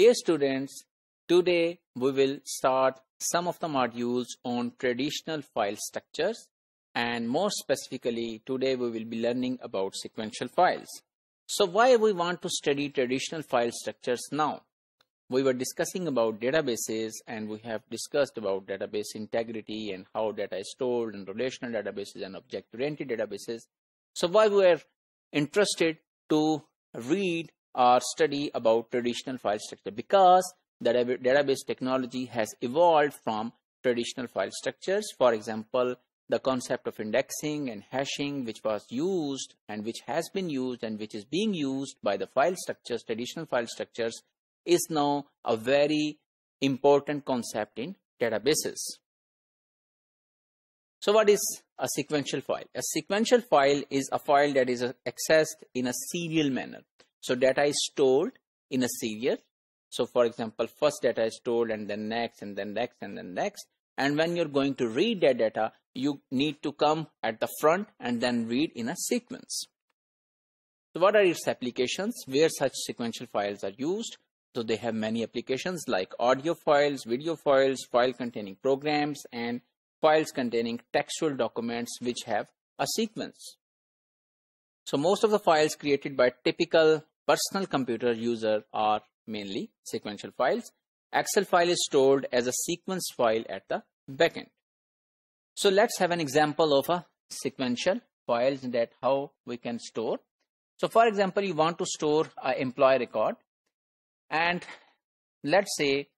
Dear students, today we will start some of the modules on traditional file structures, and more specifically today we will be learning about sequential files. So why we want to study traditional file structures now? We were discussing about databases, and we have discussed about database integrity and how data is stored in relational databases and object-oriented databases. So why we are interested to read or study about traditional file structure? Because the database technology has evolved from traditional file structures. For example, the concept of indexing and hashing, which was used and which has been used and which is being used by the file structures, traditional file structures, is now a very important concept in databases. So what is a sequential file? A sequential file is a file that is accessed in a serial manner. So data is stored in a serial. So for example, first data is stored and then next and then next and then next. And when you're going to read that data, you need to come at the front and then read in a sequence. So what are its applications where such sequential files are used? So they have many applications like audio files, video files, file containing programs, and files containing textual documents which have a sequence. So most of the files created by typical personal computer user are mainly sequential files. Excel file is stored as a sequence file at the backend. So let's have an example of a sequential files that how we can store. So for example, you want to store an employee record. And let's say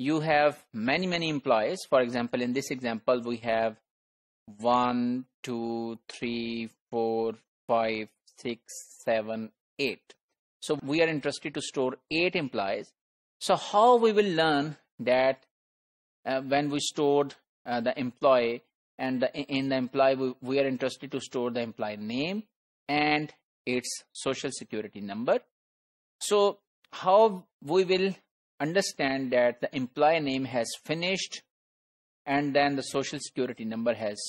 you have many employees. For example, in this example, we have 1, 2, 3, 4, 5, 6, 7, 8. So we are interested to store 8 employees. So how we will learn that when we stored the employee, and in the employee we are interested to store the employee name and its social security number. So how we will understand that the employee name has finished, and then the social security number has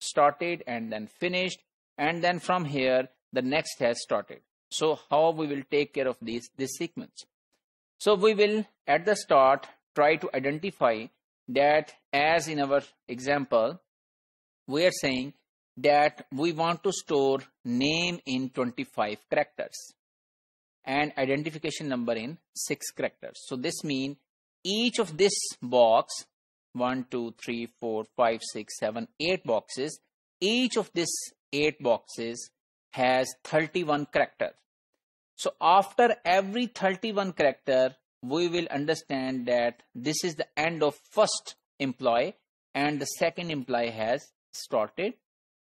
started and then finished, and then from here the next has started. So how we will take care of this sequence? So we will at the start try to identify that, as in our example we are saying that we want to store name in 25 characters and identification number in 6 characters. So this means each of this box, 1, 2, 3, 4, 5, 6, 7, 8 boxes, each of these 8 boxes has 31 characters. So after every 31 character, we will understand that this is the end of first employee and the second employee has started,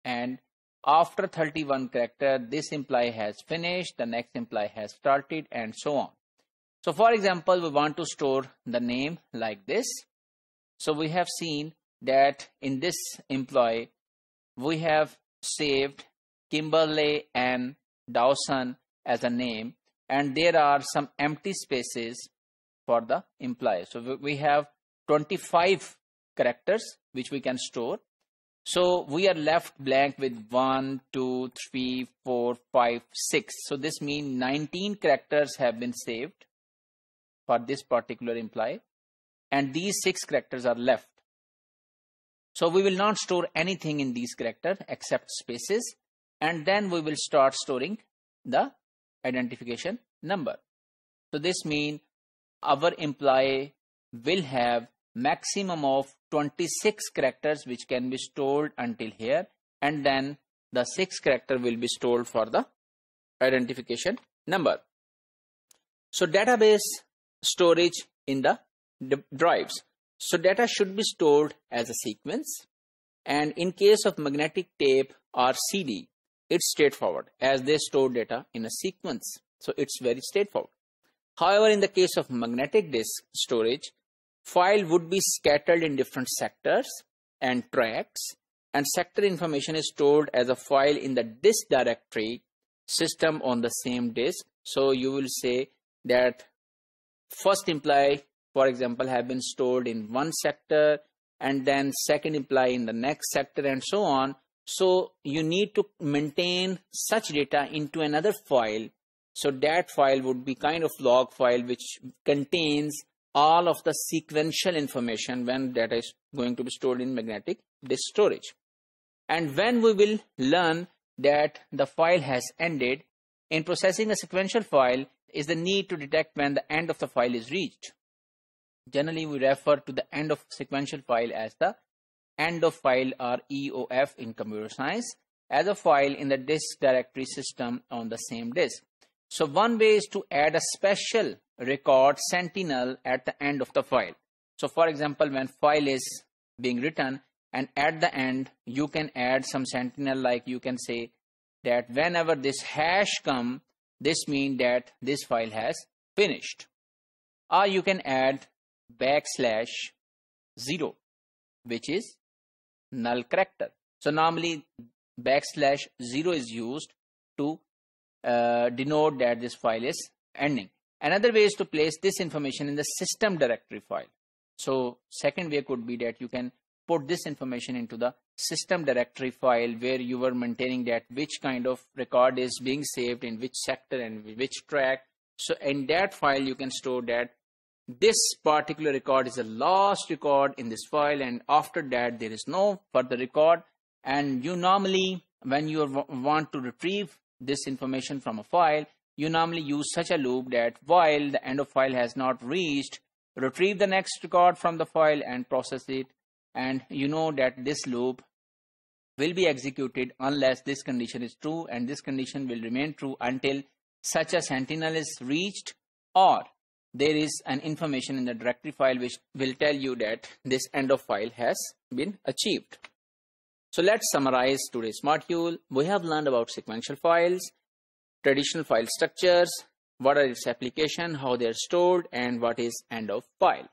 and after 31 character, this employee has finished, the next employee has started, and so on. So for example, we want to store the name like this. So we have seen that in this employee, we have saved Kimberly and Dawson as a name, and there are some empty spaces for the employee. So we have 25 characters which we can store. So we are left blank with 1, 2, 3, 4, 5, 6. So this means 19 characters have been saved for this particular employee, and these 6 characters are left. So we will not store anything in these characters except spaces, and then we will start storing the identification number. So this means our employee will have maximum of 26 characters which can be stored until here, and then the 6 character will be stored for the identification number. So database storage in the drives. So data should be stored as a sequence, and in case of magnetic tape or CD, it's straightforward as they store data in a sequence. So it's very straightforward. However, in the case of magnetic disk storage, file would be scattered in different sectors and tracks, and sector information is stored as a file in the disk directory system on the same disk. So you will say that first employee, for example, have been stored in one sector, and then second employee in the next sector, and so on. So you need to maintain such data into another file So that file would be kind of log file which contains all of the sequential information when data is going to be stored in magnetic disk storage. And when we will learn that the file has ended, in processing a sequential file is the need to detect when the end of the file is reached. Generally, we refer to the end of sequential file as the end of file or EOF in computer science, as a file in the disk directory system on the same disk. So one way is to add a special record sentinel at the end of the file. So for example, when file is being written and at the end you can add some sentinel, like you can say that whenever this hash come, this means that this file has finished. Or you can add \0, which is null character. So normally \0 is used to denote that this file is ending. Another way is to place this information in the system directory file. So second way could be that you can put this information into the system directory file where you were maintaining that which kind of record is being saved in which sector and which track. So in that file you can store that this particular record is the last record in this file, and after that there is no further record. And you normally, when you want to retrieve this information from a file, you normally use such a loop that while the end of file has not reached, retrieve the next record from the file and process it. And you know that this loop will be executed unless this condition is true, and this condition will remain true until such a sentinel is reached or there is an information in the directory file which will tell you that this end of file has been achieved. So let's summarize today's module. We have learned about sequential files, traditional file structures, what are its applications, how they are stored, and what is end of file.